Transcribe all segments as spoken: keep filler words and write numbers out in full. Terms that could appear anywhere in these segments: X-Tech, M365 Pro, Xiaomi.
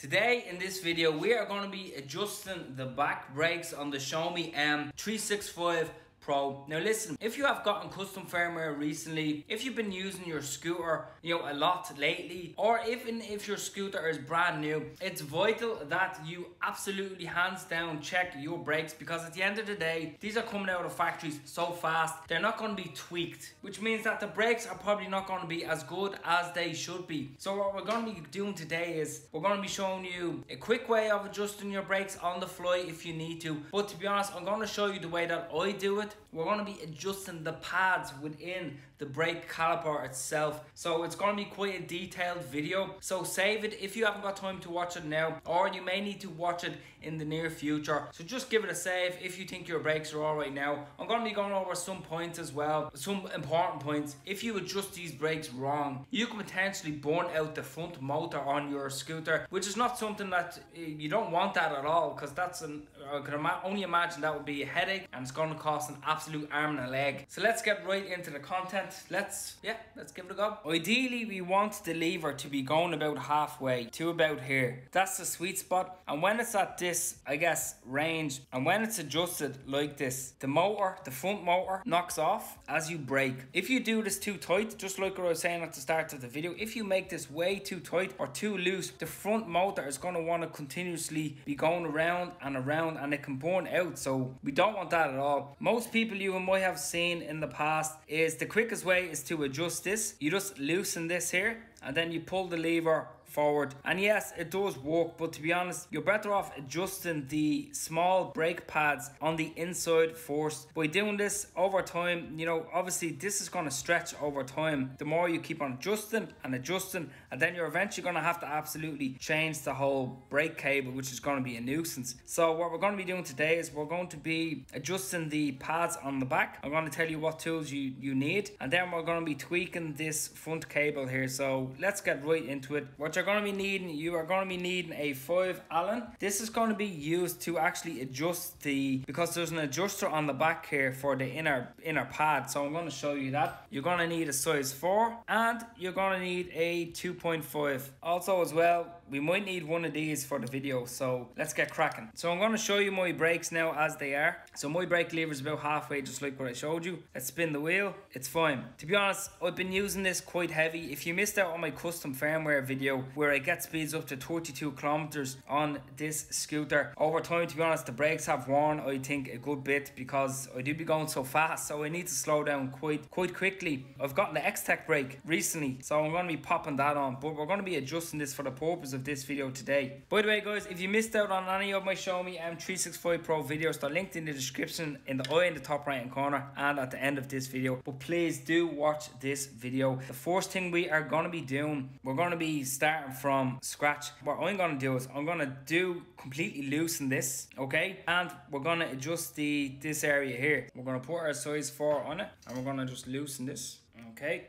Today in this video we are going to be adjusting the back brakes on the Xiaomi M three sixty-five Pro. Now listen, if you have gotten custom firmware recently, if you've been using your scooter, you know, a lot lately, or even if your scooter is brand new, it's vital that you absolutely hands down check your brakes, because at the end of the day, these are coming out of factories so fast, they're not going to be tweaked, which means that the brakes are probably not going to be as good as they should be. So what we're going to be doing today is we're going to be showing you a quick way of adjusting your brakes on the fly if you need to, but to be honest, I'm going to show you the way that I do it. We're going to be adjusting the pads within the brake caliper itself, so it's going to be quite a detailed video, so save it if you haven't got time to watch it now, or you may need to watch it in the near future, so just give it a save if you think your brakes are all right now. I'm going to be going over some points as well, some important points. If you adjust these brakes wrong, you can potentially burn out the front motor on your scooter, which is not something that you don't want that at all, because that's an I can only imagine that would be a headache, and it's going to cost an absolute arm and a leg. So let's get right into the content. Let's yeah let's give it a go. Ideally we want the lever to be going about halfway to about here. That's the sweet spot, and when it's at this, I guess, range, and when it's adjusted like this, the motor, the front motor, knocks off as you brake. If you do this too tight, just like what I was saying at the start of the video, if you make this way too tight or too loose, the front motor is going to want to continuously be going around and around, and it can burn out, so we don't want that at all. Most people you might have seen in the past, is the quickest way is to adjust this. You just loosen this here and then you pull the lever forward, and yes, it does work, but to be honest, you're better off adjusting the small brake pads on the inside first. By doing this over time, you know, obviously this is going to stretch over time, the more you keep on adjusting and adjusting, and then you're eventually going to have to absolutely change the whole brake cable, which is going to be a nuisance. So what we're going to be doing today is we're going to be adjusting the pads on the back. I'm going to tell you what tools you you need, and then we're going to be tweaking this front cable here. So let's get right into it. What you're going to be needing, you are going to be needing a five Allen. This is going to be used to actually adjust the, because there's an adjuster on the back here for the inner inner pad, so I'm going to show you that. You're going to need a size four, and you're going to need a two point five. Also as well, we might need one of these for the video, so let's get cracking. So I'm going to show you my brakes now as they are. So my brake lever is about halfway, just like what I showed you. Let's spin the wheel. It's fine. To be honest, I've been using this quite heavy. If you missed out on my custom firmware video where I get speeds up to thirty-two kilometers on this scooter, over time, to be honest, the brakes have worn, I think, a good bit, because I do be going so fast, so I need to slow down quite quite quickly. I've gotten the X-Tech brake recently, so I'm going to be popping that on, but we're going to be adjusting this for the purpose of this video today. By the way guys, if you missed out on any of my Xiaomi M three sixty-five Pro videos, they're linked in the description in the eye in the top right hand corner and at the end of this video, but please do watch this video. The first thing we are going to be doing, we're going to be starting from scratch. What I'm going to do is I'm going to do completely loosen this, okay, and we're going to adjust the this area here. We're going to put our size four on it, and we're going to just loosen this, okay.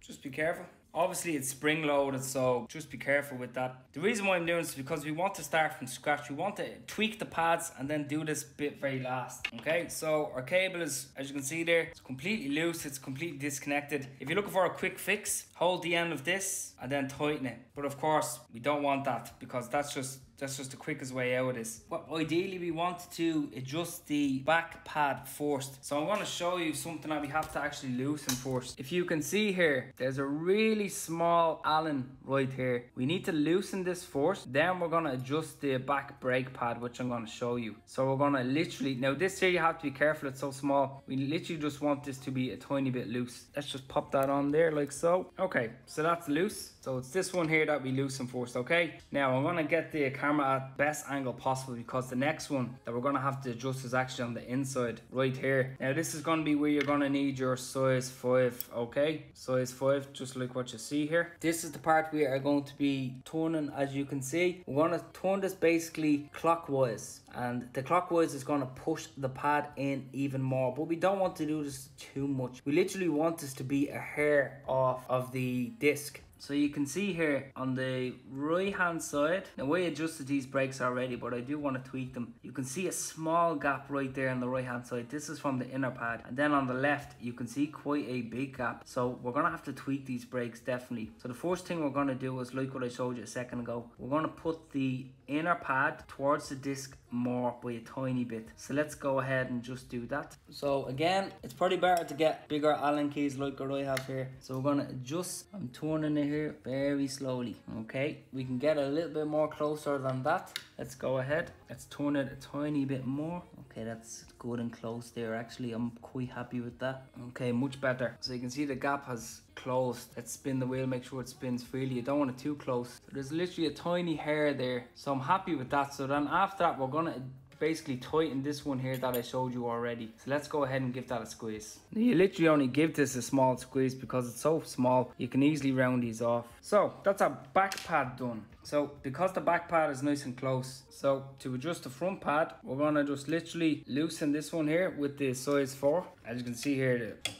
Just be careful. Obviously it's spring loaded, so just be careful with that. The reason why I'm doing this is because we want to start from scratch. We want to tweak the pads and then do this bit very last. Okay, so our cable is, as you can see there, it's completely loose, it's completely disconnected. If you're looking for a quick fix, hold the end of this and then tighten it. But of course we don't want that, because that's just That's just the quickest way out of this. Well, ideally we want to adjust the back pad first. So I'm going to show you something that we have to actually loosen first. If you can see here, there's a really small Allen right here. We need to loosen this first. Then we're going to adjust the back brake pad, which I'm going to show you. So we're going to literally, now this here you have to be careful, it's so small. We literally just want this to be a tiny bit loose. Let's just pop that on there like so. Okay, so that's loose. So it's this one here that we loosen first, okay? Now I'm going to get the camera at best angle possible, because the next one that we're going to have to adjust is actually on the inside right here. Now this is going to be where you're going to need your size five, okay, size five, just like what you see here. This is the part we are going to be turning. As you can see, we're going to turn this basically clockwise, and the clockwise is going to push the pad in even more, but we don't want to do this too much. We literally want this to be a hair off of the disc. So you can see here on the right hand side, now I adjusted these brakes already, but I do want to tweak them. You can see a small gap right there on the right hand side. This is from the inner pad, and then on the left you can see quite a big gap. So we're going to have to tweak these brakes definitely. So the first thing we're going to do is like what I showed you a second ago. We're going to put the inner pad towards the disc more by a tiny bit. So let's go ahead and just do that. So again, it's probably better to get bigger Allen keys like what I have here. So we're going to adjust. I'm turning it here very slowly. Okay, we can get a little bit more closer than that. Let's go ahead, let's turn it a tiny bit more. Okay, that's good and close there. Actually, I'm quite happy with that. Okay, much better. So you can see the gap has closed. Let's spin the wheel, make sure it spins freely. You don't want it too close. So there's literally a tiny hair there, so I'm happy with that. So then after that, we're gonna basically tighten this one here that I showed you already. So let's go ahead and give that a squeeze. You literally only give this a small squeeze because it's so small, you can easily round these off. So that's our back pad done. So because the back pad is nice and close, so to adjust the front pad, we're gonna just literally loosen this one here with the size four. As you can see here, the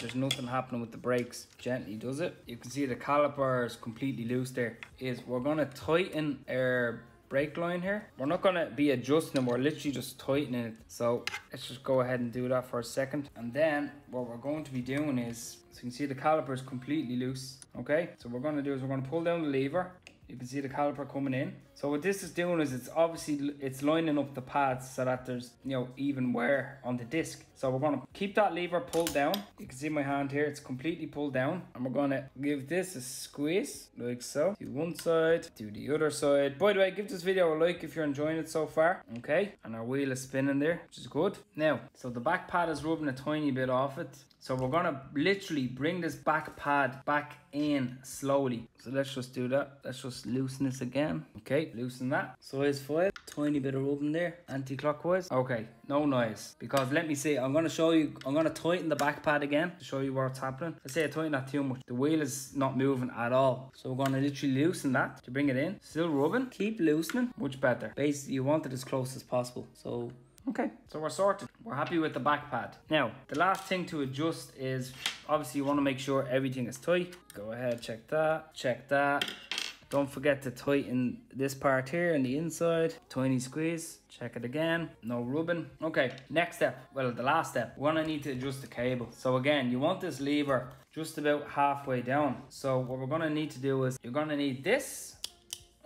there's nothing happening with the brakes. Gently does it. You can see the caliper is completely loose there. Is we're gonna tighten our brake line here. We're not gonna be adjusting them, we're literally just tightening it. So let's just go ahead and do that for a second. And then what we're going to be doing is, so you can see the caliper is completely loose. Okay, so what we're gonna do is we're gonna pull down the lever. You can see the caliper coming in. So what this is doing is it's obviously it's lining up the pads so that there's, you know, even wear on the disc. So we're going to keep that lever pulled down. You can see my hand here, it's completely pulled down, and we're going to give this a squeeze like so. Do one side, do the other side. By the way, give this video a like if you're enjoying it so far. Okay, and our wheel is spinning there, which is good. Now, so the back pad is rubbing a tiny bit off it. So we're going to literally bring this back pad back in slowly. So let's just do that. Let's just loosen this again. Okay, loosen that. So it's fine. Tiny bit of rubbing there, anti-clockwise. Okay, no noise. Because let me see, I'm going to show you, I'm going to tighten the back pad again to show you what's happening. I say I tighten that too much. The wheel is not moving at all. So we're going to literally loosen that to bring it in. Still rubbing. Keep loosening. Much better. Basically, you want it as close as possible. So... okay, so we're sorted. We're happy with the back pad. Now, the last thing to adjust is, obviously you want to make sure everything is tight. Go ahead, check that, check that. Don't forget to tighten this part here on the inside. Tiny squeeze. Check it again. No rubbing. Okay, next step. Well, the last step. We're gonna need to adjust the cable. So again, you want this lever just about halfway down. So what we're gonna need to do is, you're gonna need this,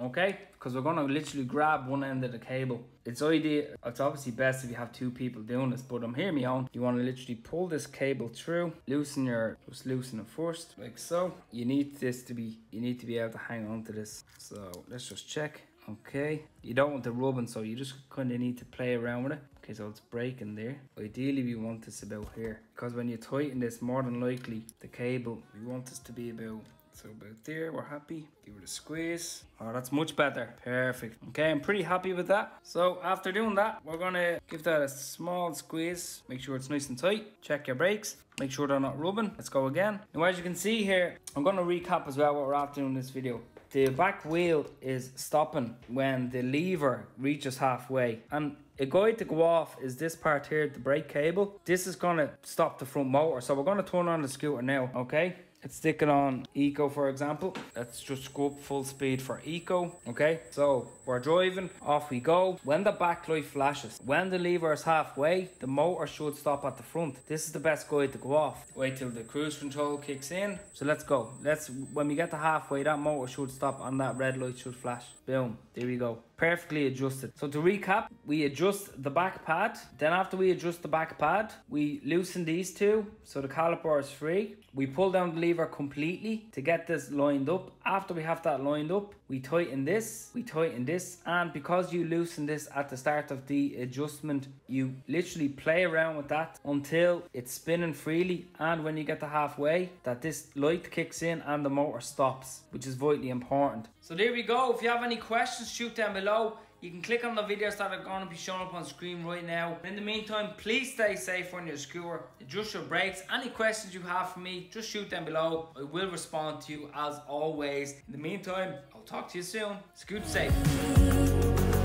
okay? Because we're gonna literally grab one end of the cable. It's idea, it's obviously best if you have two people doing this, but I'm hearing me on. You want to literally pull this cable through, loosen your, just loosen it first, like so. You need this to be, you need to be able to hang on to this. So let's just check. Okay, you don't want the rubbing, so you just kind of need to play around with it. Okay, so it's breaking there. Ideally, we want this about here, because when you tighten this, more than likely the cable, we want this to be about. So about there, we're happy. Give it a squeeze. Oh, that's much better. Perfect. Okay, I'm pretty happy with that. So after doing that, we're gonna give that a small squeeze. Make sure it's nice and tight. Check your brakes. Make sure they're not rubbing. Let's go again. Now, as you can see here, I'm gonna recap as well what we're after in this video. The back wheel is stopping when the lever reaches halfway. And a guide to go off is this part here, the brake cable. This is gonna stop the front motor. So we're gonna turn on the scooter now, okay? It's sticking on eco, for example. Let's just go up full speed for eco. Okay, so we're driving, off we go. When the backlight flashes, when the lever is halfway, the motor should stop at the front. This is the best guide to go off. Wait till the cruise control kicks in. So let's go. Let's, when we get to halfway, that motor should stop and that red light should flash. Boom, there we go. Perfectly adjusted. So to recap, we adjust the back pad. Then after we adjust the back pad, we loosen these two so the caliper is free. We pull down the lever completely to get this lined up. After we have that lined up, we tighten this, we tighten this, and because you loosen this at the start of the adjustment, you literally play around with that until it's spinning freely, and when you get to halfway, that this light kicks in and the motor stops, which is vitally important. So there we go. If you have any questions, shoot them below. You can click on the videos that are going to be shown up on screen right now. In the meantime, please stay safe on your scooter, adjust your brakes. Any questions you have for me, just shoot them below. I will respond to you as always. In the meantime, I'll talk to you soon. Scooter safe.